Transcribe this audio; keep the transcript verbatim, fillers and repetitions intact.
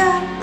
Omega.